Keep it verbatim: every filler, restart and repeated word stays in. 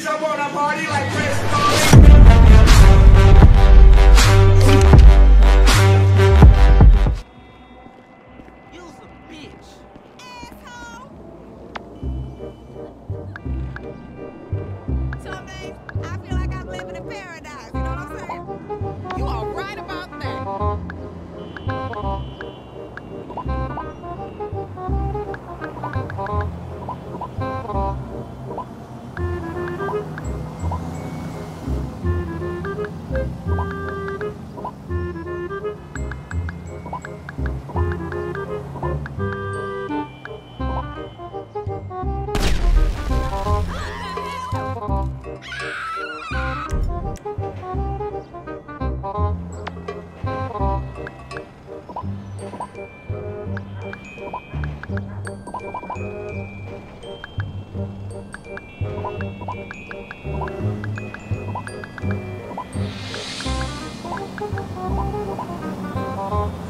bitch, I'm on a party like Chris. Oh.